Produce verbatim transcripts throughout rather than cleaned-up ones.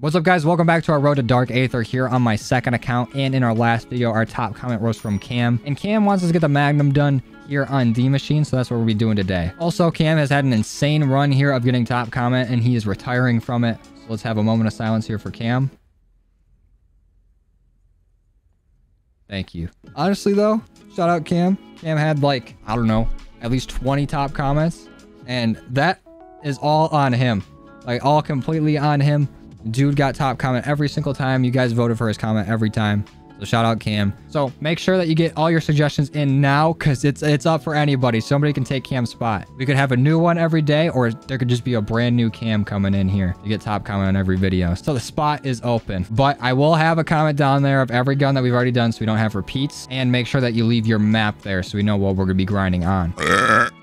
What's up, guys? Welcome back to our Road to Dark Aether here on my second account. And in our last video, our top comment was from Cam. And Cam wants us to get the Magnum done here on D Machine, so that's what we'll be doing today. Also, Cam has had an insane run here of getting top comment, and he is retiring from it. So let's have a moment of silence here for Cam. Thank you. Honestly, though, shout out Cam. Cam had, like, I don't know, at least twenty top comments. And that is all on him. Like, all completely on him. Dude got top comment every single time. You guys voted for his comment every time. So shout out Cam. So make sure that you get all your suggestions in now, because it's it's up for anybody. Somebody can take Cam's spot. We could have a new one every day, or there could just be a brand new Cam coming in here. You get top comment on every video. So the spot is open. But I will have a comment down there of every gun that we've already done so we don't have repeats. And make sure that you leave your map there so we know what we're going to be grinding on.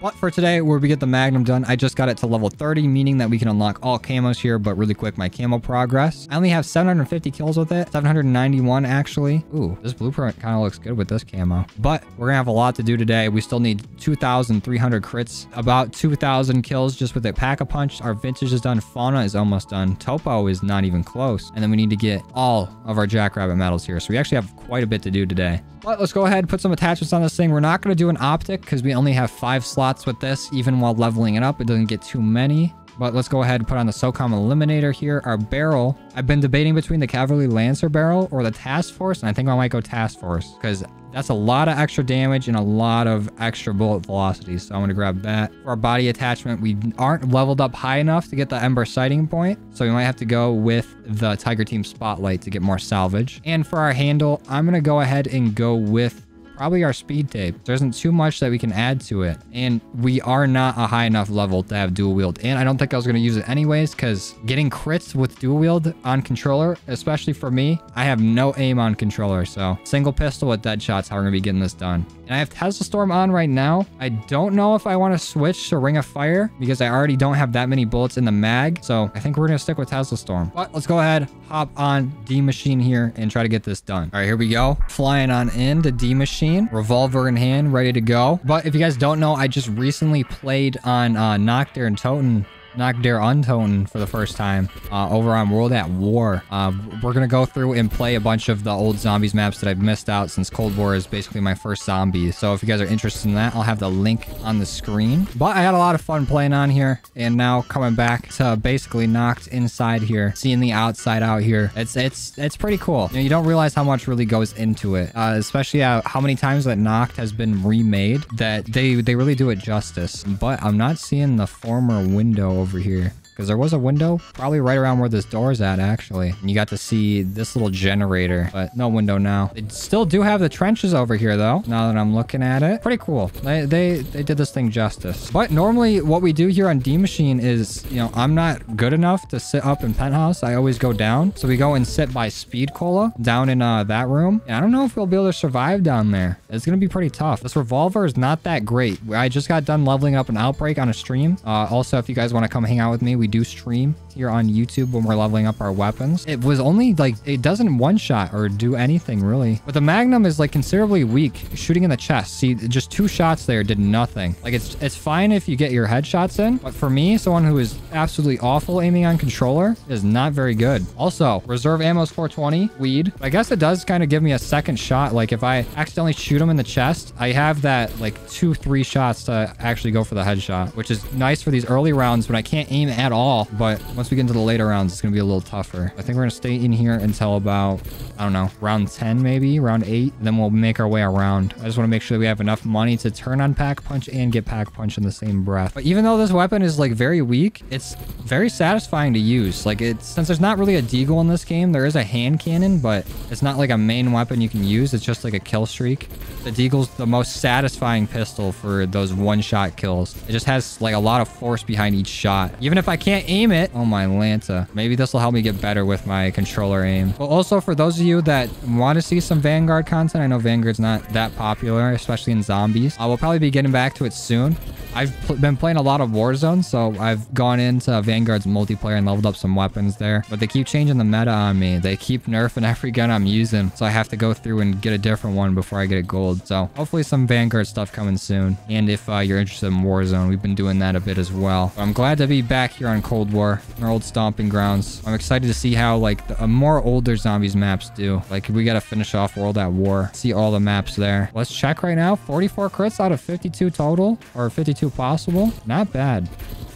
But for today, where we get the Magnum done, I just got it to level thirty, meaning that we can unlock all camos here. But really quick, my camo progress. I only have seven hundred fifty kills with it. seven hundred ninety-one, actually. Ooh, this blueprint kind of looks good with this camo. But we're gonna have a lot to do today. We still need two thousand three hundred crits, about two thousand kills just with a Pack-a-Punch. Our vintage is done. Fauna is almost done. Topo is not even close. And then we need to get all of our Jackrabbit medals here. So we actually have quite a bit to do today. But let's go ahead and put some attachments on this thing. We're not gonna do an optic because we only have five slots with this. Even while leveling it up, it doesn't get too many. But let's go ahead and put on the SOCOM Eliminator here. Our barrel. I've been debating between the Cavalry Lancer barrel or the Task Force. And I think I might go Task Force because that's a lot of extra damage and a lot of extra bullet velocity. So I'm going to grab that. For our body attachment, we aren't leveled up high enough to get the Ember Sighting Point. So we might have to go with the Tiger Team Spotlight to get more salvage. And for our handle, I'm going to go ahead and go with probably our speed tape. There isn't too much that we can add to it. And we are not a high enough level to have dual wield. And I don't think I was going to use it anyways, because getting crits with dual wield on controller, especially for me, I have no aim on controller. So single pistol with Deadshot's how we're going to be getting this done. And I have Tesla Storm on right now. I don't know if I want to switch to Ring of Fire because I already don't have that many bullets in the mag. So I think we're going to stick with Tesla Storm. But let's go ahead, hop on D Machine here and try to get this done. All right, here we go. Flying on in to D Machine. Revolver in hand, ready to go. But if you guys don't know, I just recently played on uh, Noctare and Toten, Noctare Untoten for the first time uh, over on World at War. Uh, we're going to go through and play a bunch of the old Zombies maps that I've missed out since Cold War is basically my first Zombie. So if you guys are interested in that, I'll have the link on the screen. But I had a lot of fun playing on here, and now coming back to basically Noct inside here, seeing the outside out here. It's it's it's pretty cool. You know, you don't realize how much really goes into it, uh, especially uh, how many times that Noct has been remade, that they, they really do it justice. But I'm not seeing the former window over here, because there was a window probably right around where this door is at, actually, and you got to see this little generator, but no window now. They still do have the trenches over here, though, now that I'm looking at it. Pretty cool. They they they did this thing justice. But normally what we do here on D Machine is, you know, I'm not good enough to sit up in Penthouse. I always go down, so we go and sit by Speed Cola down in uh that room, and I don't know if we'll be able to survive down there. It's gonna be pretty tough. This revolver is not that great. I just got done leveling up an Outbreak on a stream. Uh also, if you guys want to come hang out with me, we do stream here on YouTube when we're leveling up our weapons. It was only like, it doesn't one shot or do anything really. But the Magnum is like considerably weak shooting in the chest. See, just two shots there did nothing. Like, it's it's fine if you get your headshots in, but for me, someone who is absolutely awful aiming on controller, is not very good. Also, reserve ammo's four twenty, weed. I guess it does kind of give me a second shot. Like, if I accidentally shoot him in the chest, I have that like two, three shots to actually go for the headshot, which is nice for these early rounds when I can't aim at all. But once we get into the later rounds, it's gonna be a little tougher. I think we're gonna stay in here until about, I don't know, round ten, maybe round eight, and then we'll make our way around. I just want to make sure that we have enough money to turn on Pack-a-Punch and get Pack-a-Punch in the same breath. But even though this weapon is like very weak, it's very satisfying to use. Like, it's, since there's not really a deagle in this game, there is a hand cannon, but it's not like a main weapon you can use. It's just like a kill streak. The deagle's the most satisfying pistol for those one-shot kills. It just has like a lot of force behind each shot, even if I can't aim it. Oh my Lanta. Maybe this will help me get better with my controller aim. But also, for those of you that want to see some Vanguard content, I know Vanguard's not that popular, especially in Zombies. I will probably be getting back to it soon. I've pl been playing a lot of Warzone, so I've gone into Vanguard's multiplayer and leveled up some weapons there. But they keep changing the meta on me. They keep nerfing every gun I'm using, so I have to go through and get a different one before I get a gold. So hopefully some Vanguard stuff coming soon. And if uh, you're interested in Warzone, we've been doing that a bit as well. But I'm glad to be back here on Cold War, our old stomping grounds. I'm excited to see how like the, uh, more older zombies maps do. Like we got to finish off World at War. See all the maps there. Let's check right now. forty-four crits out of fifty-two total, or fifty-two possible. Not bad.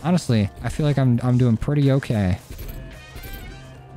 Honestly, I feel like I'm I'm doing pretty okay.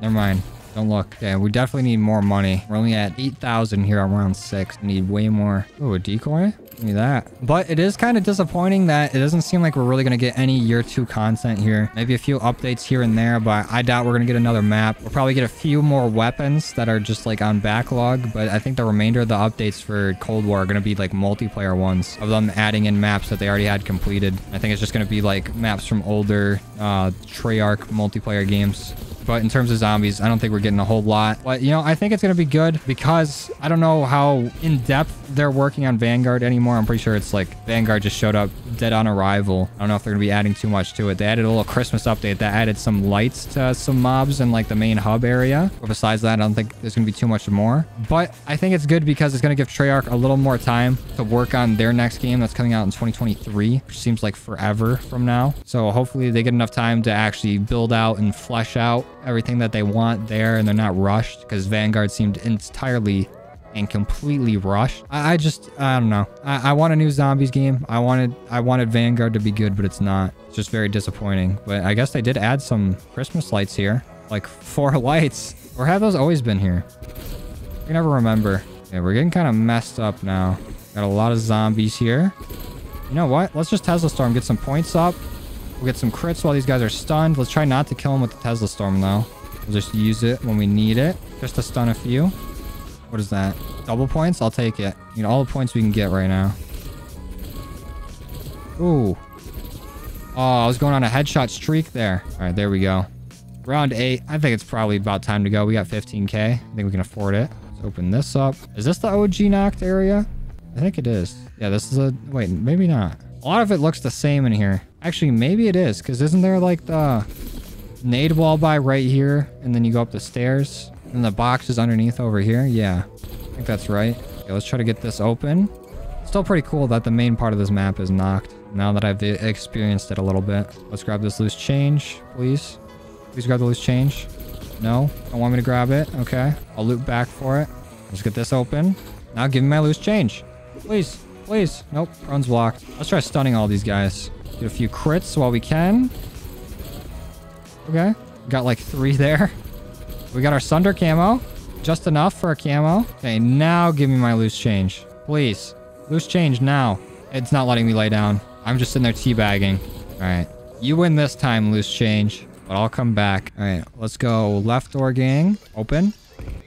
Never mind. Don't look. Okay, we definitely need more money. We're only at eight thousand here on round six. We need way more. Oh, a decoy? Give me that. But it is kind of disappointing that it doesn't seem like we're really going to get any year two content here. Maybe a few updates here and there, but I doubt we're going to get another map. We'll probably get a few more weapons that are just like on backlog, but I think the remainder of the updates for Cold War are going to be like multiplayer ones of them adding in maps that they already had completed. I think it's just going to be like maps from older uh, Treyarch multiplayer games. But in terms of zombies, I don't think we're getting a whole lot. But, you know, I think it's going to be good because I don't know how in-depth they're working on Vanguard anymore. I'm pretty sure it's like Vanguard just showed up dead on arrival. I don't know if they're going to be adding too much to it. They added a little Christmas update that added some lights to some mobs in like the main hub area. But besides that, I don't think there's going to be too much more. But I think it's good because it's going to give Treyarch a little more time to work on their next game that's coming out in twenty twenty-three, which seems like forever from now. So hopefully they get enough time to actually build out and flesh out everything that they want there, and they're not rushed, because Vanguard seemed entirely and completely rushed. I, I just I don't know. I, I want a new zombies game. I wanted I wanted Vanguard to be good, but it's not. It's just very disappointing. But I guess they did add some Christmas lights here, like four lights. Or have those always been here? I can never remember. Yeah, we're getting kind of messed up now. Got a lot of zombies here. You know what? Let's just Tesla Storm, get some points up. We'll get some crits while these guys are stunned. Let's try not to kill them with the Tesla Storm, though. We'll just use it when we need it. Just to stun a few. What is that? Double points? I'll take it. You know, all the points we can get right now. Ooh. Oh, I was going on a headshot streak there. All right, there we go. Round eight. I think it's probably about time to go. We got fifteen K. I think we can afford it. Let's open this up. Is this the O G knocked area? I think it is. Yeah, this is a... Wait, maybe not. A lot of it looks the same in here. Actually, maybe it is, because isn't there like the nade wall by right here, and then you go up the stairs, and the box is underneath over here? Yeah, I think that's right. Okay, let's try to get this open. Still pretty cool that the main part of this map is knocked, now that I've experienced it a little bit. Let's grab this loose change, please. Please grab the loose change. No, don't want me to grab it. Okay, I'll loop back for it. Let's get this open. Now give me my loose change. Please, please. Nope, run's blocked. Let's try stunning all these guys. Get a few crits while we can. Okay. Got like three there. We got our Sunder camo. Just enough for a camo. Okay, now give me my loose change. Please. Loose change now. It's not letting me lay down. I'm just sitting there teabagging. All right. You win this time, loose change. But I'll come back. All right. Let's go left door, gang. Open.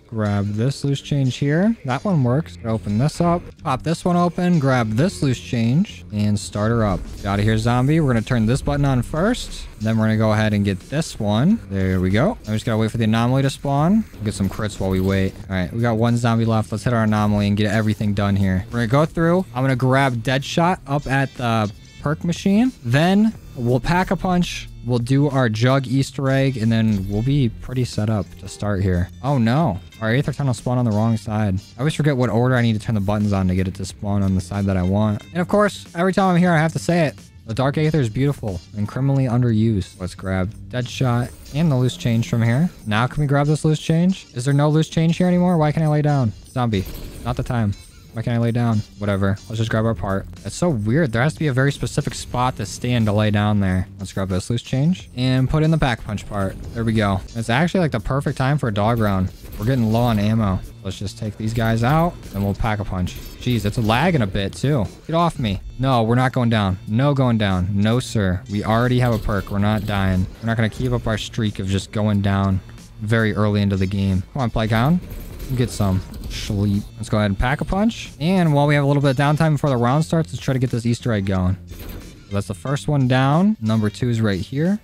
Grab this loose change here. That one works. Open this up. Pop this one open. Grab this loose change. And start her up. Get out of here, zombie. We're going to turn this button on first. Then we're going to go ahead and get this one. There we go. I'm just going to wait for the anomaly to spawn. We'll get some crits while we wait. All right. We got one zombie left. Let's hit our anomaly and get everything done here. We're going to go through. I'm going to grab Deadshot up at the perk machine. Then we'll Pack-a-Punch. We'll do our Jug Easter egg, and then we'll be pretty set up to start here. Oh, no. Our Aether Tunnel spawned on the wrong side. I always forget what order I need to turn the buttons on to get it to spawn on the side that I want. And of course, every time I'm here, I have to say it. The Dark Aether is beautiful and criminally underused. Let's grab Deadshot and the loose change from here. Now, can we grab this loose change? Is there no loose change here anymore? Why can't I lay down? Zombie. Not the time. Why can't I lay down? Whatever. Let's just grab our part. It's so weird. There has to be a very specific spot to stand to lay down there. Let's grab this loose change and put in the Pack-a-Punch part. There we go. It's actually like the perfect time for a dog round. We're getting low on ammo. Let's just take these guys out and we'll Pack-a-Punch. Jeez, it's lagging a bit too. Get off me. No, we're not going down. No going down. No, sir. We already have a perk. We're not dying. We're not going to keep up our streak of just going down very early into the game. Come on, Playhound. Get some sleep. Let's go ahead and Pack-a-Punch. And while we have a little bit of downtime before the round starts, let's try to get this Easter egg going. That's the first one down. Number two is right here.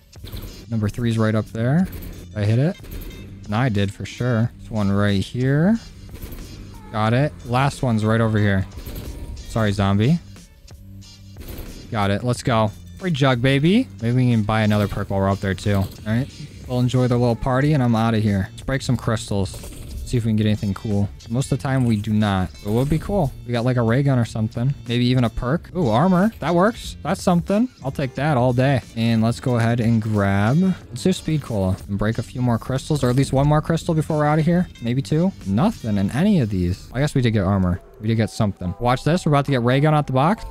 Number three is right up there. Did I hit it? No, I did for sure. This one right here. Got it. Last one's right over here. Sorry, zombie. Got it. Let's go. Free Jug, baby. Maybe we can buy another perk while we're up there, too. All right. We'll enjoy the little party, and I'm out of here. Let's break some crystals. See if we can get anything cool. Most of the time, we do not. But it would be cool. We got like a ray gun or something. Maybe even a perk. Ooh, armor. That works. That's something. I'll take that all day. And let's go ahead and grab... Let's do Speed Cola. And break a few more crystals. Or at least one more crystal before we're out of here. Maybe two. Nothing in any of these. I guess we did get armor. We did get something. Watch this. We're about to get ray gun out the box.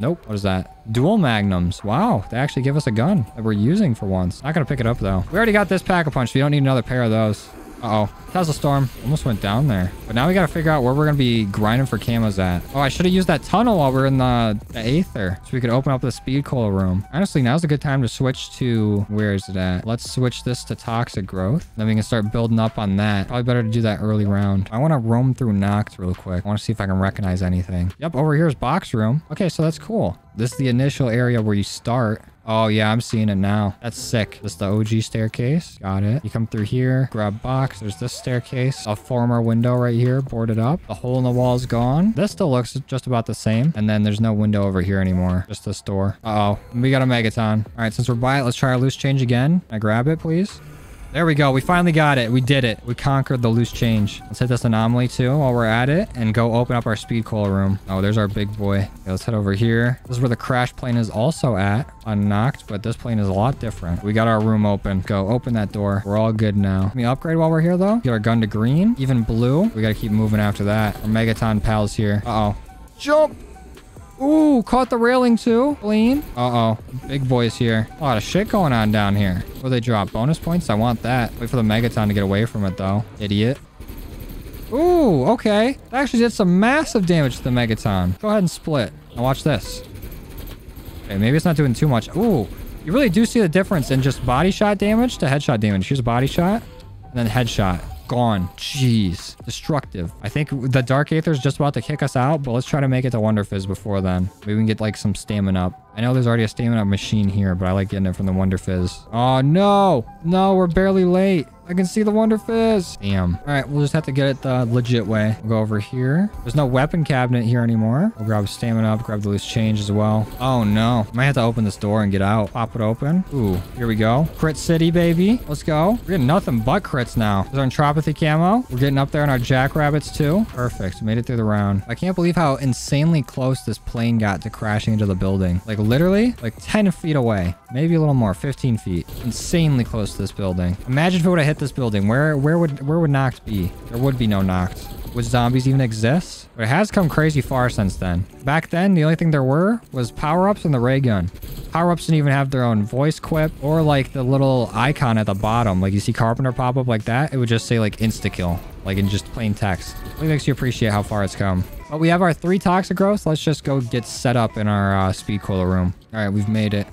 Nope. What is that? Dual Magnums. Wow. They actually give us a gun that we're using for once. Not gonna pick it up, though. We already got this Pack-a-Punch. We don't need another pair of those. Uh-oh. Tesla Storm. Almost went down there. But now we gotta figure out where we're gonna be grinding for camos at. Oh, I should have used that tunnel while we're in the, the Aether. So we could open up the Speed Cola room. Honestly, now's a good time to switch to... Where is it at? Let's switch this to Toxic Growth. Then we can start building up on that. Probably better to do that early round. I want to roam through Nox real quick. I want to see if I can recognize anything. Yep, over here is box room. Okay, so that's cool. This is the initial area where you start. Oh, yeah, I'm seeing it now. That's sick. This is the O G staircase. Got it. You come through here, grab box. There's this staircase, a former window right here, boarded up. The hole in the wall is gone. This still looks just about the same. And then there's no window over here anymore. Just this door. Uh-oh. We got a Megaton. All right, since we're by it, let's try our loose change again. Can I grab it, please? There we go. We finally got it. We did it. We conquered the loose change. Let's hit this anomaly too while we're at it and go open up our Speed Cola room. Oh, there's our big boy. Okay, let's head over here. This is where the crash plane is also at. Unnocked, but this plane is a lot different. We got our room open. Go open that door. We're all good now. Can we upgrade while we're here though? Get our gun to green, even blue. We got to keep moving after that. Our Megaton pals here. Uh-oh. Jump. Ooh, caught the railing too. Clean. Uh-oh. Big boys here. A lot of shit going on down here. Where they drop bonus points? I want that. Wait for the Megaton to get away from it, though. Idiot. Ooh, okay. That actually did some massive damage to the Megaton. Go ahead and split. Now watch this. Okay, maybe it's not doing too much. Ooh, you really do see the difference in just body shot damage to headshot damage. Here's a body shot and then headshot. Gone. Jeez. Destructive. I think the Dark Aether is just about to kick us out, but let's try to make it to Wonder Fizz before then. Maybe we can get like some Stamina Up. I know there's already a Stamina Up machine here, but I like getting it from the Wonder Fizz. Oh, no. No, we're barely late. I can see the Wonder Fizz. Damn. All right, we'll just have to get it the legit way. We'll go over here. There's no weapon cabinet here anymore. We'll grab Stamina Up, grab the loose change as well. Oh, no. Might have to open this door and get out. Pop it open. Ooh, here we go. Crit City, baby. Let's go. We're getting nothing but crits now. There's our Entropathy camo. We're getting up there on our Jackrabbits, too. Perfect. Made it through the round. I can't believe how insanely close this plane got to crashing into the building. Like, literally, like ten feet away. Maybe a little more. fifteen feet. Insanely close to this building. Imagine if it would have hit this building. Where where would where would Noct be? There would be no Noct. Would zombies even exist? But it has come crazy far since then. Back then, the only thing there were was power-ups and the ray gun. Power-ups didn't even have their own voice quip or like the little icon at the bottom. Like you see Carpenter pop up like that. It would just say like insta-kill, like in just plain text. It really makes you appreciate how far it's come. But we have our three Toxic Growths. Let's just go get set up in our uh, Speed Cola room. All right, we've made it.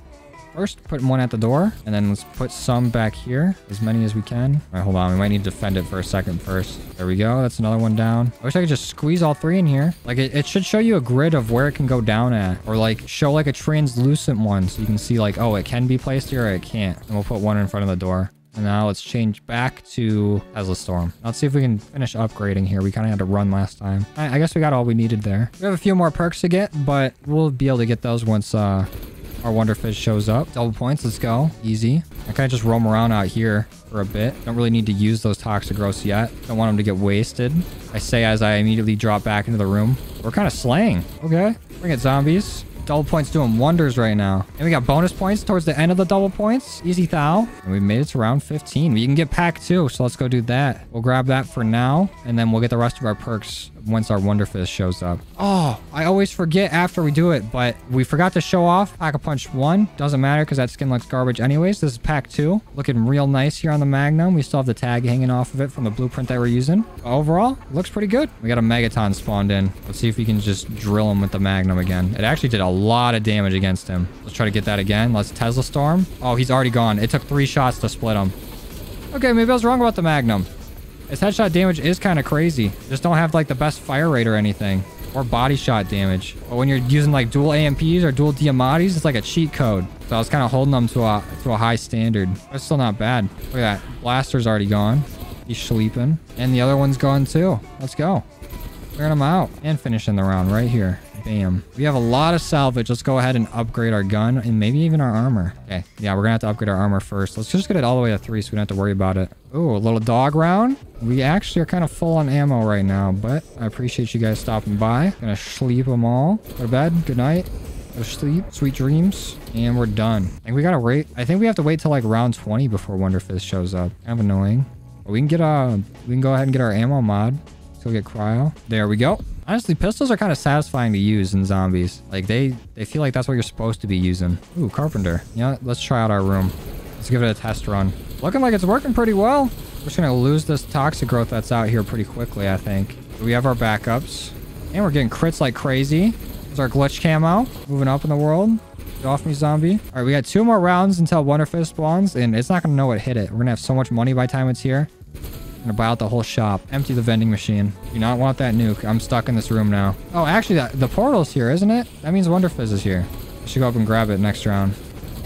First, put one at the door, and then let's put some back here. As many as we can. All right, hold on. We might need to defend it for a second first. There we go. That's another one down. I wish I could just squeeze all three in here. Like, it, it should show you a grid of where it can go down at. Or, like, show, like, a translucent one so you can see, like, oh, it can be placed here or it can't. And we'll put one in front of the door. And now let's change back to Tesla Storm. Let's see if we can finish upgrading here. We kind of had to run last time. I, I guess we got all we needed there. We have a few more perks to get, but we'll be able to get those once... uh. Our Wonder Fizz shows up. Double points. Let's go. Easy. I kind of just roam around out here for a bit. Don't really need to use those Toxic Growths yet. Don't want them to get wasted. I say as I immediately drop back into the room. We're kind of slaying. Okay. Bring it, zombies. Double points doing wonders right now. And we got bonus points towards the end of the double points. Easy thou. And we made it to round fifteen. We can get pack two, so let's go do that. We'll grab that for now, and then we'll get the rest of our perks once our Wonder Fizz shows up. Oh, I always forget after we do it, but we forgot to show off Pack-a-Punch one. Doesn't matter because that skin looks garbage anyways. This is Pack two. Looking real nice here on the Magnum. We still have the tag hanging off of it from the blueprint that we're using. Overall, looks pretty good. We got a Megaton spawned in. Let's see if we can just drill him with the Magnum again. It actually did a A lot of damage against him. Let's try to get that again. Let's Tesla Storm. Oh, he's already gone. It took three shots to split him. Okay, maybe I was wrong about the Magnum. His headshot damage is kind of crazy. Just don't have like the best fire rate or anything. Or body shot damage. But when you're using like dual A M Ps or dual Diamatis, it's like a cheat code. So I was kind of holding them to a, to a high standard. That's still not bad. Look at that. Blaster's already gone. He's sleeping. And the other one's gone too. Let's go. Clearing him out. And finishing the round right here. Bam. We have a lot of salvage. Let's go ahead and upgrade our gun and maybe even our armor. Okay. Yeah, we're gonna have to upgrade our armor first. Let's just get it all the way to three so we don't have to worry about it. Ooh, a little dog round. We actually are kind of full on ammo right now, but I appreciate you guys stopping by. Gonna sleep them all. Go to bed. Good night. Go to sleep. Sweet dreams. And we're done. I think we gotta wait. I think we have to wait till like round twenty before Wonder Fizz shows up. Kind of annoying. But we can get a... We can go ahead and get our ammo mod. So we get cryo. There we go. Honestly, pistols are kind of satisfying to use in zombies. Like, they, they feel like that's what you're supposed to be using. Ooh, carpenter. Yeah, let's try out our room. Let's give it a test run. Looking like it's working pretty well. We're just going to lose this toxic growth that's out here pretty quickly, I think. We have our backups. And we're getting crits like crazy. There's our glitch cam out. Moving up in the world. Get off me, zombie. All right, we got two more rounds until Wonder Fizz spawns. And it's not going to know what hit it. We're going to have so much money by the time it's here. I'm gonna buy out the whole shop. Empty the vending machine. Do not want that nuke. I'm stuck in this room now. Oh, actually, that, the portal's here, isn't it? That means Wonder Fizz is here. I should go up and grab it next round.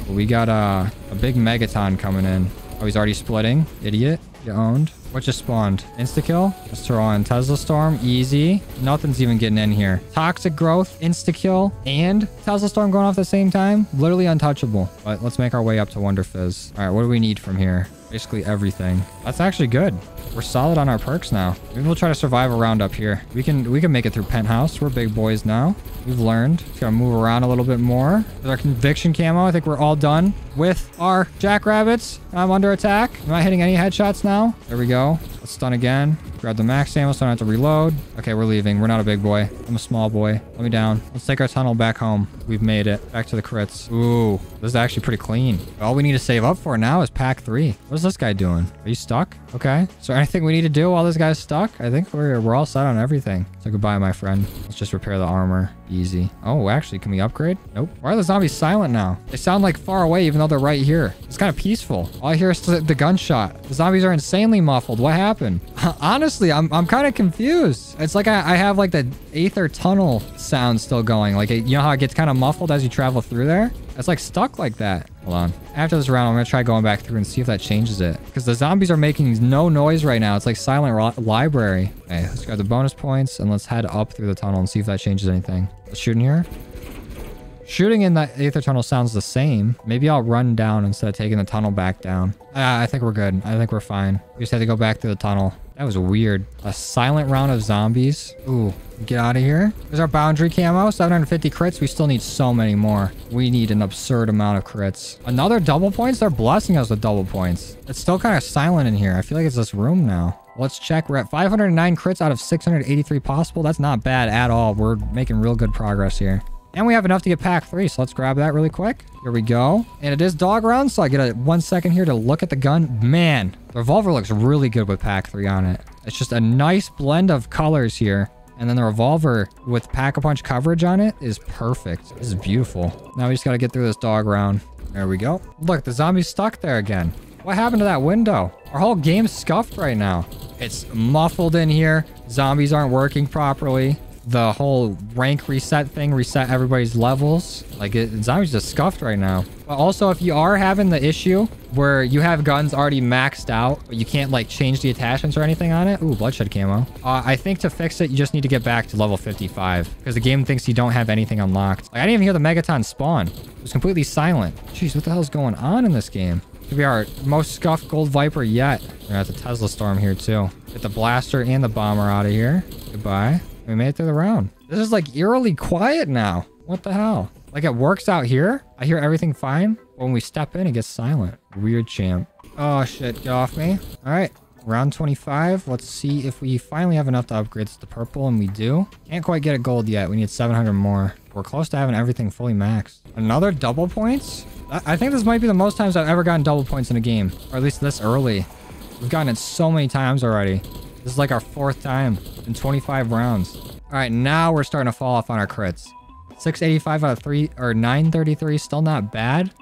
We got uh, a big Megaton coming in. Oh, he's already splitting. Idiot. You owned. What just spawned? Insta-kill. Let's throw on Tesla Storm. Easy. Nothing's even getting in here. Toxic growth, insta-kill, and Tesla Storm going off at the same time. Literally untouchable. But let's make our way up to Wonder Fizz. All right, what do we need from here? Basically everything. That's actually good. We're solid on our perks now. Maybe we'll try to survive a round up here. We can we can make it through Penthouse. We're big boys now. We've learned. Just gotta move around a little bit more. With our conviction camo, I think we're all done with our jackrabbits. I'm under attack. Am I hitting any headshots now? There we go. Let's stun again. Grab the max ammo so I don't have to reload. Okay, we're leaving. We're not a big boy. I'm a small boy. Let me down. Let's take our tunnel back home. We've made it. Back to the crits. Ooh, this is actually pretty clean. All we need to save up for now is pack three. What's this guy doing? Are you stuck? Okay. So anything we need to do while this guy's stuck? I think we're, we're all set on everything. So goodbye, my friend. Let's just repair the armor. Easy. Oh, actually, can we upgrade? Nope. Why are the zombies silent now? They sound like far away, even though they're right here. It's kind of peaceful. All I hear is the gunshot. The zombies are insanely muffled. What happened? Honestly, I'm, I'm kind of confused. It's like I, I have like the Aether Tunnel sound still going. Like, it, you know how it gets kind of muffled as you travel through there? It's like stuck like that. Hold on. After this round, I'm going to try going back through and see if that changes it. Because the zombies are making no noise right now. It's like silent library. Okay, let's grab the bonus points and let's head up through the tunnel and see if that changes anything. Let's shoot in here. Shooting in that Aether Tunnel sounds the same. Maybe I'll run down instead of taking the tunnel back down. Ah, I think we're good. I think we're fine. We just had to go back through the tunnel. That was weird. A silent round of zombies. Ooh, get out of here. There's our boundary camo. seven hundred fifty crits. We still need so many more. We need an absurd amount of crits. Another double points? They're blessing us with double points. It's still kind of silent in here. I feel like it's this room now. Let's check. We're at five hundred nine crits out of six hundred eighty-three possible. That's not bad at all. We're making real good progress here. And we have enough to get pack three, so let's grab that really quick. Here we go. And it is dog round, so I get a one second here to look at the gun. Man, the revolver looks really good with pack three on it. It's just a nice blend of colors here. And then the revolver with Pack-a-Punch coverage on it is perfect. This is beautiful. Now we just got to get through this dog round. There we go. Look, the zombie's stuck there again. What happened to that window? Our whole game's scuffed right now. It's muffled in here. Zombies aren't working properly. The whole rank reset thing, reset everybody's levels. Like, it, zombies just scuffed right now. But also, if you are having the issue where you have guns already maxed out, but you can't, like, change the attachments or anything on it. Ooh, bloodshed camo. Uh, I think to fix it, you just need to get back to level fifty-five because the game thinks you don't have anything unlocked. Like, I didn't even hear the Megaton spawn. It was completely silent. Jeez, what the hell is going on in this game? Could be our most scuffed Gold Viper yet. We got the Tesla Storm here, too. Get the blaster and the bomber out of here. Goodbye. We made it through the round. This is like eerily quiet now. What the hell? Like it works out here. I hear everything fine. But when we step in, it gets silent. Weird champ. Oh shit, get off me. All right, round twenty-five. Let's see if we finally have enough to upgrade to purple, and we do. Can't quite get a gold yet. We need seven hundred more. We're close to having everything fully maxed. Another double points? I think this might be the most times I've ever gotten double points in a game. Or at least this early. We've gotten it so many times already. This is like our fourth time in twenty-five rounds. All right, now we're starting to fall off on our crits. six eighty-five out of three, or nine thirty-three, still not bad,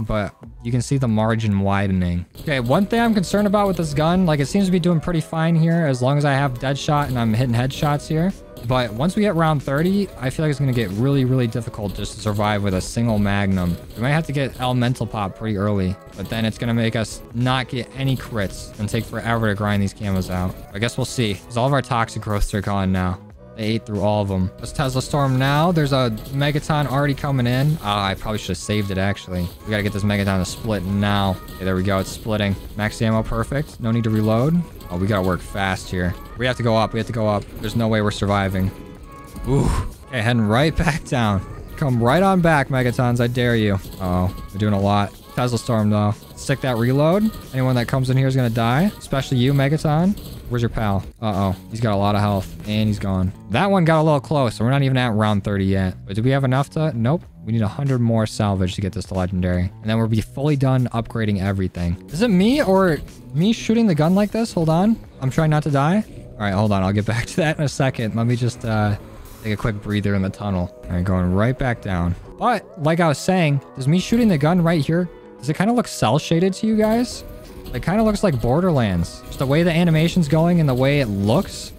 but you can see the margin widening. Okay, one thing I'm concerned about with this gun, like it seems to be doing pretty fine here as long as I have Deadshot and I'm hitting headshots here. But once we hit round thirty, I feel like it's going to get really, really difficult just to survive with a single Magnum. We might have to get Elemental Pop pretty early, but then it's going to make us not get any crits and take forever to grind these camos out. I guess we'll see, because all of our Toxic Growths are gone now. They ate through all of them. Let's Tesla Storm now. There's a Megaton already coming in. Oh, I probably should have saved it, actually. We gotta get this Megaton to split now. Okay, there we go. It's splitting. Max ammo, perfect. No need to reload. Oh, we gotta work fast here. We have to go up. We have to go up. There's no way we're surviving. Ooh. Okay, heading right back down. Come right on back, Megatons. I dare you. Uh-oh. We're doing a lot. Tesla Storm, though. Stick that reload. Anyone that comes in here is gonna die. Especially you, Megaton. Where's your pal? Uh-oh. He's got a lot of health. And he's gone. That one got a little close. So we're not even at round thirty yet. But do we have enough to... Nope. We need one hundred more salvage to get this to legendary. And then we'll be fully done upgrading everything. Is it me or me shooting the gun like this? Hold on. I'm trying not to die. All right, hold on. I'll get back to that in a second. Let me just uh, take a quick breather in the tunnel. All right, going right back down. But like I was saying, does me shooting the gun right here... Does it kind of look cel-shaded to you guys? It kind of looks like Borderlands. Just the way the animation's going and the way it looks.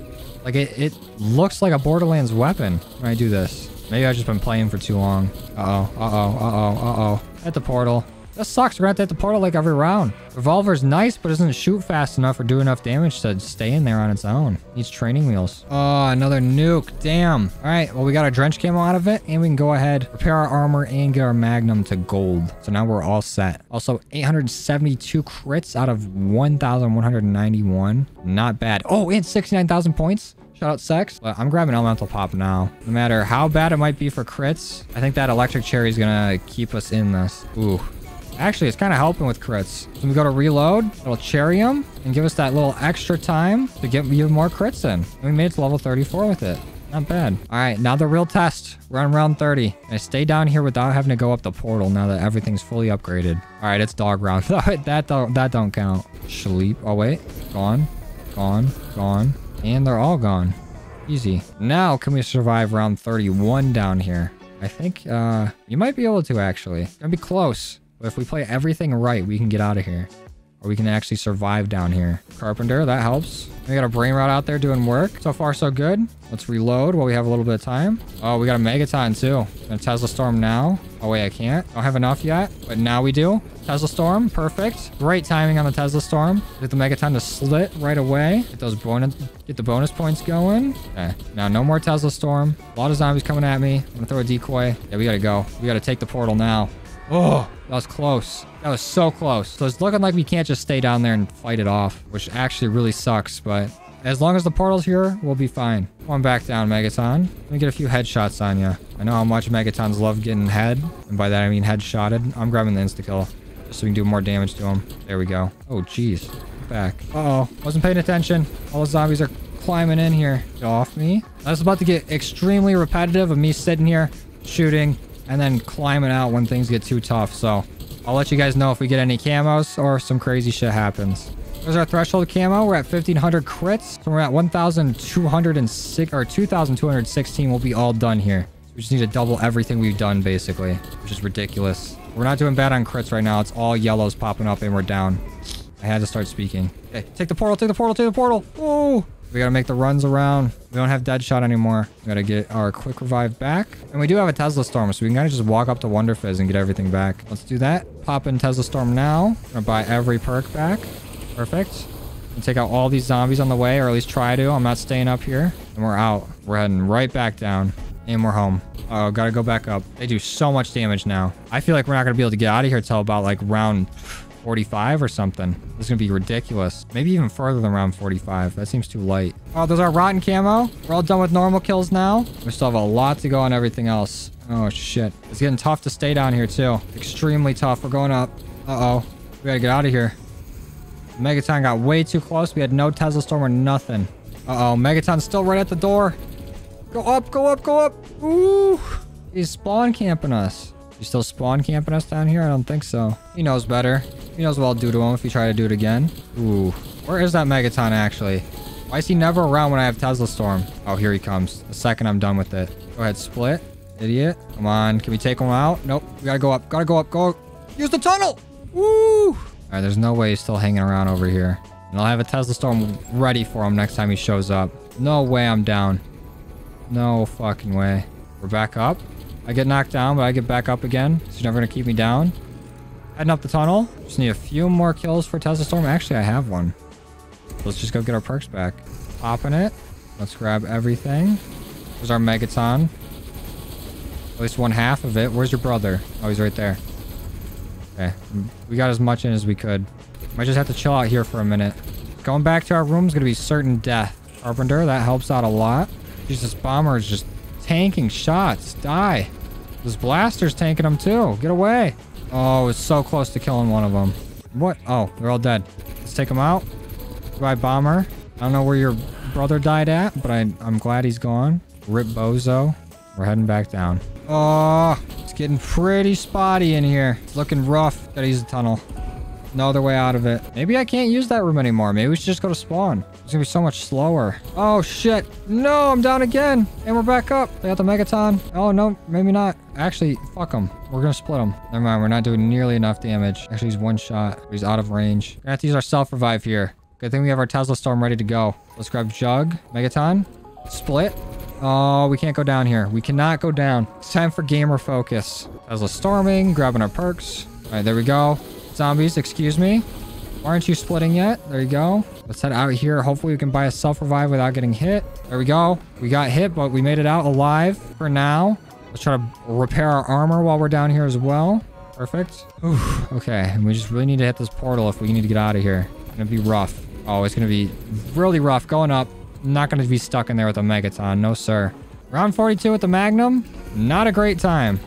Like, it, it looks like a Borderlands weapon when I do this. Maybe I've just been playing for too long. Uh-oh, uh-oh, uh-oh, uh-oh. At the portal. That sucks. We're at the portal like every round. Revolver's nice, but doesn't shoot fast enough or do enough damage to stay in there on its own. Needs training wheels. Oh, another nuke. Damn. All right. Well, we got our drench camo out of it, and we can go ahead, repair our armor, and get our Magnum to gold. So now we're all set. Also, eight hundred seventy-two crits out of one thousand one hundred ninety-one. Not bad. Oh, and sixty-nine thousand points. Shout out Sex. But I'm grabbing Elemental Pop now. No matter how bad it might be for crits, I think that Electric Cherry is going to keep us in this. Ooh. Actually, it's kind of helping with crits. So we go to reload, it'll cherry him and give us that little extra time to get even more crits in. And we made it to level thirty-four with it. Not bad. All right, now the real test. We're on round thirty. And I stay down here without having to go up the portal now that everything's fully upgraded. All right, it's dog round. that, don't, that don't count. Sleep. Oh, wait. Gone. Gone. Gone. And they're all gone. Easy. Now, can we survive round thirty-one down here? I think uh, you might be able to, actually. It's going to be close. But if we play everything right, we can get out of here. Or we can actually survive down here. Carpenter, that helps. We got a brain rot out there doing work. So far, so good. Let's reload while we have a little bit of time. Oh, we got a Megaton too. And a Tesla Storm now. Oh, wait, I can't. Don't have enough yet. But now we do. Tesla Storm, perfect. Great timing on the Tesla Storm. Get the Megaton to slit right away. Get those bonus, get the bonus points going. Okay, now no more Tesla Storm. A lot of zombies coming at me. I'm gonna throw a decoy. Yeah, we gotta go. We gotta take the portal now. Oh, that was close. That was so close. So it's looking like we can't just stay down there and fight it off, which actually really sucks. But as long as the portal's here, we'll be fine. Come on back down, Megaton. Let me get a few headshots on you. I know how much Megatons love getting head. And by that, I mean headshotted. I'm grabbing the insta-kill just so we can do more damage to him. There we go. Oh, jeez. Back. Uh-oh. Wasn't paying attention. All the zombies are climbing in here. Get off me. That's about to get extremely repetitive of me sitting here shooting and then climbing out when things get too tough. So I'll let you guys know if we get any camos or some crazy shit happens. There's our threshold camo. We're at fifteen hundred crits. So we're at one thousand two hundred six or two thousand two hundred sixteen. We'll be all done here. We just need to double everything we've done basically, which is ridiculous. We're not doing bad on crits right now. It's all yellows popping up and we're down. I had to start speaking. Okay, take the portal, take the portal, take the portal. Oh! We gotta make the runs around. We don't have Deadshot anymore. We gotta get our Quick Revive back. And we do have a Tesla Storm, so we can kind of just walk up to Wonder Fizz and get everything back. Let's do that. Pop in Tesla Storm now. We're gonna buy every perk back. Perfect. And take out all these zombies on the way, or at least try to. I'm not staying up here. And we're out. We're heading right back down. And we're home. Oh, gotta go back up. They do so much damage now. I feel like we're not gonna be able to get out of here till about like round forty-five or something. This is gonna be ridiculous. Maybe even further than round forty-five. That seems too light. Oh, there's our rotten camo. We're all done with normal kills now. We still have a lot to go on everything else. Oh shit, it's getting tough to stay down here too. Extremely tough. We're going up. Uh-oh, we gotta get out of here. Megaton got way too close. We had no Tesla Storm or nothing. Uh-oh, Megaton's still right at the door. Go up, go up, go up. Ooh, he's spawn camping us. You still spawn camping us down here? I don't think so. He knows better. He knows what I'll do to him if he try to do it again. Ooh. Where is that Megaton, actually? Why is he never around when I have Tesla Storm? Oh, here he comes. The second I'm done with it. Go ahead, split. Idiot. Come on. Can we take him out? Nope. We gotta go up. Gotta go up. Go. Use the tunnel! Woo! All right, there's no way he's still hanging around over here. And I'll have a Tesla Storm ready for him next time he shows up. No way I'm down. No fucking way. We're back up. I get knocked down, but I get back up again. So you're never going to keep me down. Heading up the tunnel. Just need a few more kills for Tesla Storm. Actually, I have one. Let's just go get our perks back. Popping it. Let's grab everything. There's our Megaton. At least one half of it. Where's your brother? Oh, he's right there. Okay. We got as much in as we could. Might just have to chill out here for a minute. Going back to our room is going to be certain death. Carpenter, that helps out a lot. Jesus, bomber is just tanking shots. Die. This blaster's tanking them too. Get away. Oh, it's so close to killing one of them. What? Oh, they're all dead. Let's take them out. Goodbye, bomber. I don't know where your brother died at, but I, I'm glad he's gone. Rip Bozo. We're heading back down. Oh, it's getting pretty spotty in here. It's looking rough. Gotta use the tunnel. No other way out of it. Maybe I can't use that room anymore. Maybe we should just go to spawn. It's gonna be so much slower. Oh, shit. No, I'm down again. And we're back up. They got the Megaton. Oh, no, maybe not. Actually, fuck them. We're gonna split them. Never mind. We're not doing nearly enough damage. Actually, he's one shot. He's out of range. We're gonna have to use our self-revive here. Good thing we have our Tesla Storm ready to go. Let's grab Jug. Megaton. Split. Oh, we can't go down here. We cannot go down. It's time for gamer focus. Tesla Storming. Grabbing our perks. All right, there we go. Zombies, excuse me. Aren't you splitting yet? There you go. Let's head out here. Hopefully we can buy a self-revive without getting hit. There we go. We got hit, but we made it out alive for now. Let's try to repair our armor while we're down here as well. Perfect. Ooh, okay. And we just really need to hit this portal if we need to get out of here. It's gonna be rough. Oh, it's gonna be really rough going up. I'm not gonna be stuck in there with a Megaton. No, sir. Round forty-two with the Magnum. Not a great time.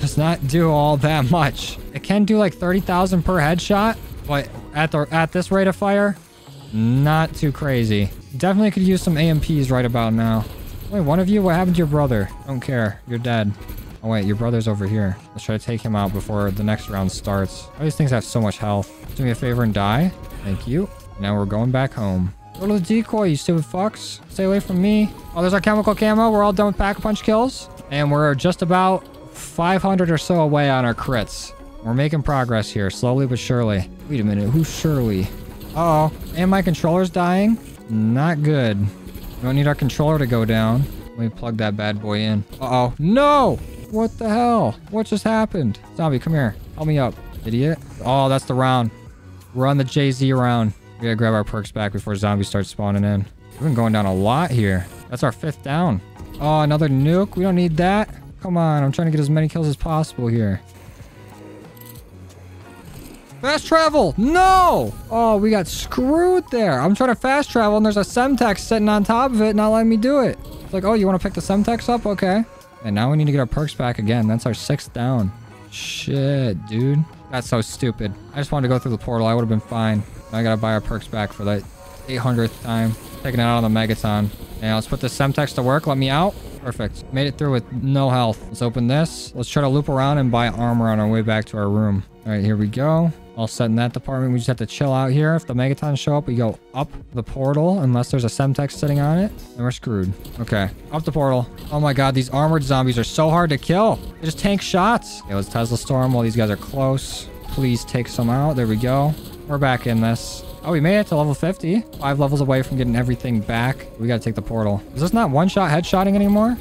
Does not do all that much. It can do like thirty thousand per headshot, but at the at this rate of fire, not too crazy. Definitely could use some A M Ps right about now. Wait, one of you? What happened to your brother? Don't care. You're dead. Oh, wait. Your brother's over here. Let's try to take him out before the next round starts. All these things have so much health. Do me a favor and die. Thank you. Now we're going back home. Go to the decoy, you stupid fucks. Stay away from me. Oh, there's our chemical camo. We're all done with Pack-a-Punch kills. And we're just about five hundred or so away on our crits. We're making progress here, slowly but surely. Wait a minute, who's Shirley? Uh-oh. And my controller's dying? Not good. We don't need our controller to go down. Let me plug that bad boy in. Uh-oh. No! What the hell? What just happened? Zombie, come here. Help me up, idiot. Oh, that's the round. We're on the Jay-Z round. We gotta grab our perks back before zombies start spawning in. We've been going down a lot here. That's our fifth down. Oh, another nuke. We don't need that. Come on, I'm trying to get as many kills as possible here. Fast travel! No! Oh, we got screwed there. I'm trying to fast travel and there's a Semtex sitting on top of it not letting me do it. It's like, oh, you want to pick the Semtex up? Okay. And now we need to get our perks back again. That's our sixth down. Shit, dude. That's so stupid. I just wanted to go through the portal. I would have been fine. Now I gotta buy our perks back for that eight hundredth time. Taking it out on the Megaton. Now let's put the Semtex to work. Let me out. Perfect. Made it through with no health. Let's open this. Let's try to loop around and buy armor on our way back to our room. All right, here we go. All set in that department. We just have to chill out here. If the Megaton show up, we go up the portal. Unless there's a Semtex sitting on it. And we're screwed. Okay. Up the portal. Oh my god, these armored zombies are so hard to kill. They just tank shots. Okay, let's Tesla Storm while these guys are close. Please take some out. There we go. We're back in this. Oh, we made it to level fifty. Five levels away from getting everything back. We got to take the portal. Is this not one-shot headshotting anymore?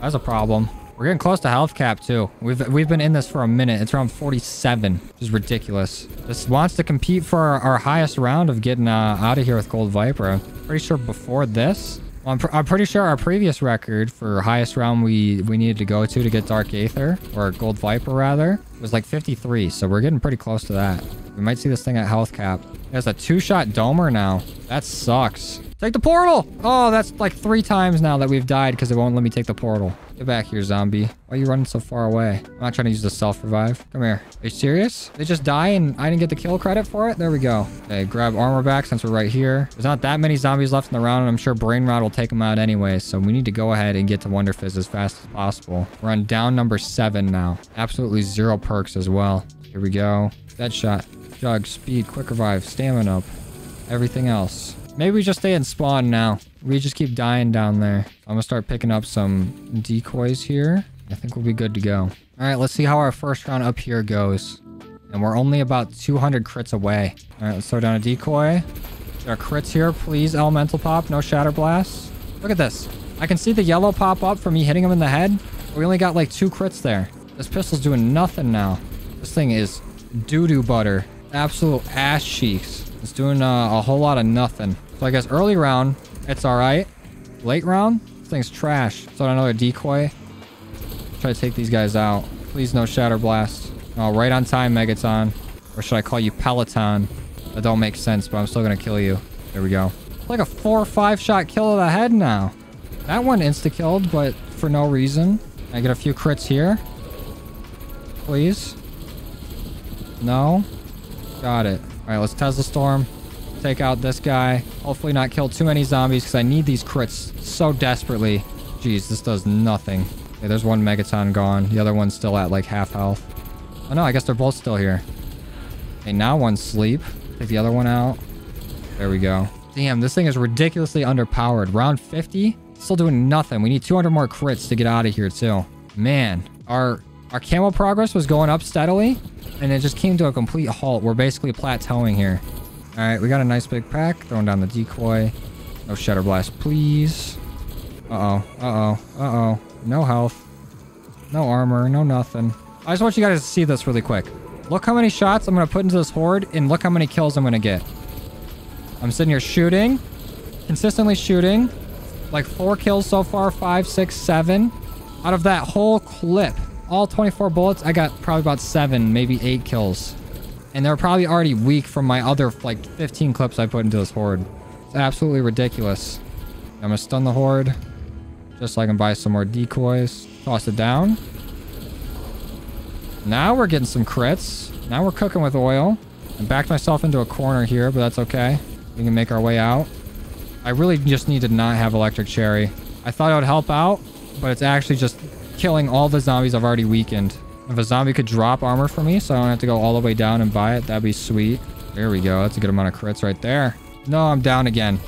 That's a problem. We're getting close to health cap, too. We've we've been in this for a minute. It's around forty-seven, which is ridiculous. This wants to compete for our, our highest round of getting uh, out of here with Gold Viper. I'm pretty sure before this... Well, I'm, pr I'm pretty sure our previous record for highest round we, we needed to go to to get Dark Aether, or Gold Viper, rather, was like fifty-three. So we're getting pretty close to that. We might see this thing at health cap. That's a two-shot domer now. That sucks. Take the portal! Oh, that's like three times now that we've died because it won't let me take the portal. Get back here, zombie. Why are you running so far away? I'm not trying to use the self-revive. Come here. Are you serious? They just die and I didn't get the kill credit for it? There we go. Okay, grab armor back since we're right here. There's not that many zombies left in the round and I'm sure Brain Rot will take them out anyway. So we need to go ahead and get to Wonder Fizz as fast as possible. We're on down number seven now. Absolutely zero perks as well. Here we go. Deadshot. Jug, speed, quick revive, stamina up, everything else. Maybe we just stay in spawn now. We just keep dying down there. I'm gonna start picking up some decoys here. I think we'll be good to go. All right, let's see how our first round up here goes. And we're only about two hundred crits away. All right, let's throw down a decoy. Get our crits here, please. Elemental pop, no shatter blast. Look at this. I can see the yellow pop up from me hitting him in the head. We only got like two crits there. This pistol's doing nothing now. This thing is doo-doo butter. Absolute ass cheeks. It's doing uh, a whole lot of nothing. So I guess early round, it's all right. Late round? This thing's trash. Is that another decoy? Try to take these guys out. Please no Shatter Blast. Oh, right on time, Megaton. Or should I call you Peloton? That don't make sense, but I'm still gonna kill you. There we go. Like a four or five shot kill of the head now. That one insta-killed, but for no reason. Can I get a few crits here? Please? No? Got it. Alright, let's Tesla Storm. Take out this guy. Hopefully not kill too many zombies, because I need these crits so desperately. Jeez, this does nothing. Okay, there's one Megaton gone. The other one's still at, like, half health. Oh no, I guess they're both still here. Okay, now one's sleep. Take the other one out. There we go. Damn, this thing is ridiculously underpowered. Round fifty? Still doing nothing. We need two hundred more crits to get out of here, too. Man, our our camo progress was going up steadily, and it just came to a complete halt. We're basically plateauing here. All right, we got a nice big pack. Throwing down the decoy. No Shatter Blast, please. Uh-oh, uh-oh, uh-oh. No health. No armor, no nothing. I just want you guys to see this really quick. Look how many shots I'm going to put into this horde, and look how many kills I'm going to get. I'm sitting here shooting. Consistently shooting. Like four kills so far, five, six, seven. Out of that whole clip, all twenty-four bullets, I got probably about seven, maybe eight kills. And they're probably already weak from my other like fifteen clips I put into this horde. It's absolutely ridiculous. I'm gonna stun the horde just so I can buy some more decoys. Toss it down. Now we're getting some crits. Now we're cooking with oil. I backed myself into a corner here, but that's okay. We can make our way out. I really just need to not have Electric Cherry. I thought it would help out, but it's actually just killing all the zombies I've already weakened. If a zombie could drop armor for me so I don't have to go all the way down and buy it, that'd be sweet. There we go. That's a good amount of crits right there. No, I'm down again.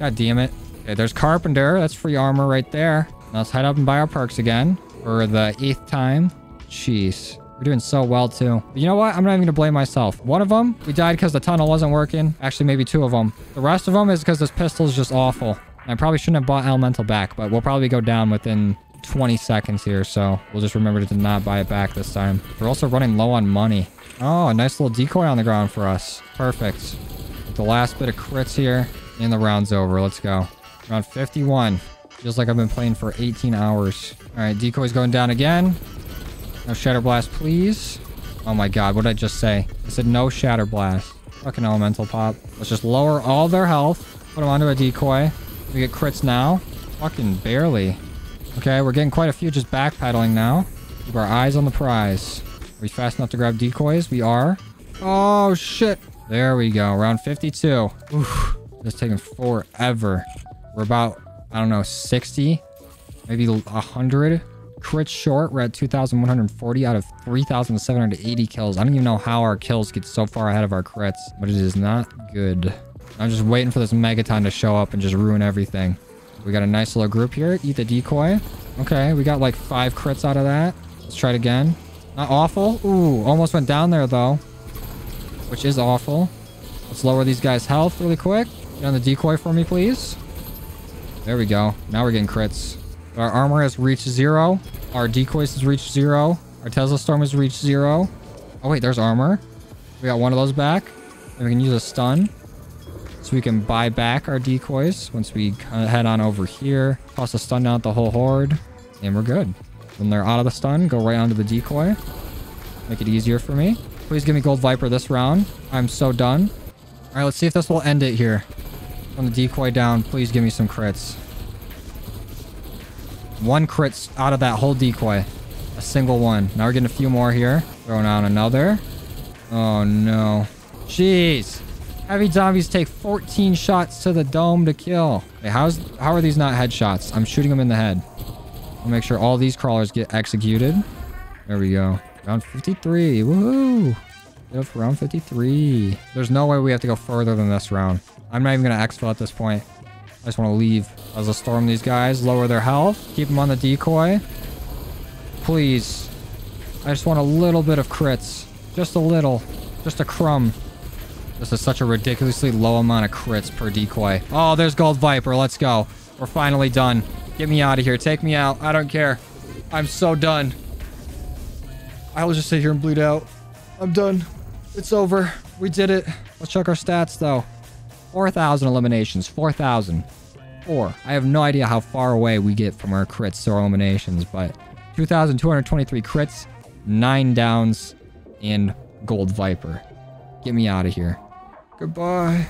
God damn it. Okay, there's Carpenter. That's free armor right there. Now let's head up and buy our perks again for the eighth time. Jeez. We're doing so well, too. But you know what? I'm not even going to blame myself. One of them, we died because the tunnel wasn't working. Actually, maybe two of them. The rest of them is because this pistol is just awful. I probably shouldn't have bought Elemental back, but we'll probably go down within twenty seconds here, so we'll just remember to not buy it back this time. We're also running low on money. Oh, a nice little decoy on the ground for us. Perfect. The last bit of crits here, and the round's over. Let's go. Round fifty-one. Feels like I've been playing for eighteen hours. All right, decoy's going down again. No Shatter Blast, please. Oh my god, what did I just say? I said no Shatter Blast. Fucking Elemental Pop. Let's just lower all their health. Put them onto a decoy. We get crits now. Fucking barely. Okay, we're getting quite a few just backpedaling now. Keep our eyes on the prize. Are we fast enough to grab decoys? We are. Oh shit. There we go. Round fifty-two. Oof. This is taking forever. We're about, I don't know, sixty? Maybe one hundred? Crits short. We're at two thousand one hundred forty out of three thousand seven hundred eighty kills. I don't even know how our kills get so far ahead of our crits, but it is not good. I'm just waiting for this Megaton to show up and just ruin everything. We got a nice little group here. Eat the decoy. Okay, we got like five crits out of that. Let's try it again. Not awful. Ooh, almost went down there though, which is awful. Let's lower these guys' health really quick. Get on the decoy for me, please. There we go. Now we're getting crits. Our armor has reached zero. Our decoys has reached zero. Our Tesla Storm has reached zero. Oh, wait, there's armor. We got one of those back. And we can use a stun. So we can buy back our decoys once we head on over here. Toss a stun down at the whole horde. And we're good. When they're out of the stun, go right onto the decoy. Make it easier for me. Please give me Gold Viper this round. I'm so done. All right, let's see if this will end it here. On the decoy down, please give me some crits. One crit out of that whole decoy. A single one. Now we're getting a few more here. Throwing out another. Oh, no. Jeez. Heavy zombies take fourteen shots to the dome to kill. Okay, how's, how are these not headshots? I'm shooting them in the head. I'll make sure all these crawlers get executed. There we go. Round fifty-three. Woohoo. Get up for round fifty-three. There's no way we have to go further than this round. I'm not even going to exfil at this point. I just want to leave. Let's just storm these guys. Lower their health. Keep them on the decoy. Please. I just want a little bit of crits. Just a little. Just a crumb. This is such a ridiculously low amount of crits per decoy. Oh, there's Gold Viper. Let's go. We're finally done. Get me out of here. Take me out. I don't care. I'm so done. I will just sit here and bleed out. I'm done. It's over. We did it. Let's check our stats, though. four thousand eliminations. four thousand. four. I have no idea how far away we get from our crits or eliminations, but two thousand two hundred twenty-three crits, nine downs, and Gold Viper. Get me out of here. Goodbye.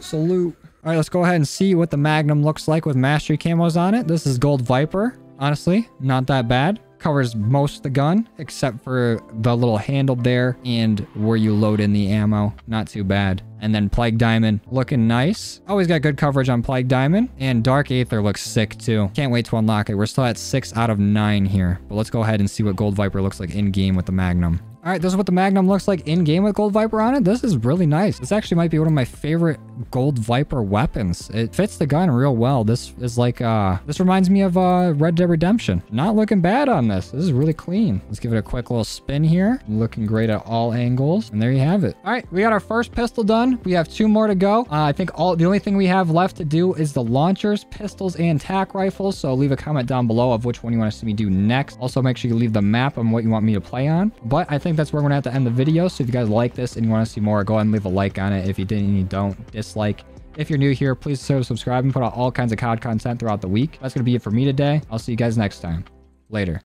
Salute. All right, let's go ahead and see what the Magnum looks like with mastery camos on it. This is Gold Viper. Honestly, not that bad. Covers most of the gun, except for the little handle there and where you load in the ammo. Not too bad. And then Plague Diamond looking nice. Always got good coverage on Plague Diamond. And Dark Aether looks sick too. Can't wait to unlock it. We're still at six out of nine here. But let's go ahead and see what Gold Viper looks like in game with the Magnum. All right, this is what the Magnum looks like in game with Gold Viper on it. This is really nice. This actually might be one of my favorite Gold Viper weapons. It fits the gun real well. This is like, uh, this reminds me of uh, Red Dead Redemption. Not looking bad on this. This is really clean. Let's give it a quick little spin here. Looking great at all angles. And there you have it. All right, we got our first pistol done. We have two more to go. Uh, I think all the only thing we have left to do is the launchers, pistols, and tac rifles. So leave a comment down below of which one you want to see me do next. Also, make sure you leave the map and what you want me to play on. But I think I think that's where we're gonna have to end the video. So if you guys like this and you want to see more, go ahead and leave a like on it. If you didn't and you don't, dislike. If you're new here, please consider subscribing. Put out all kinds of C O D content throughout the week. That's gonna be it for me today. I'll see you guys next time. Later.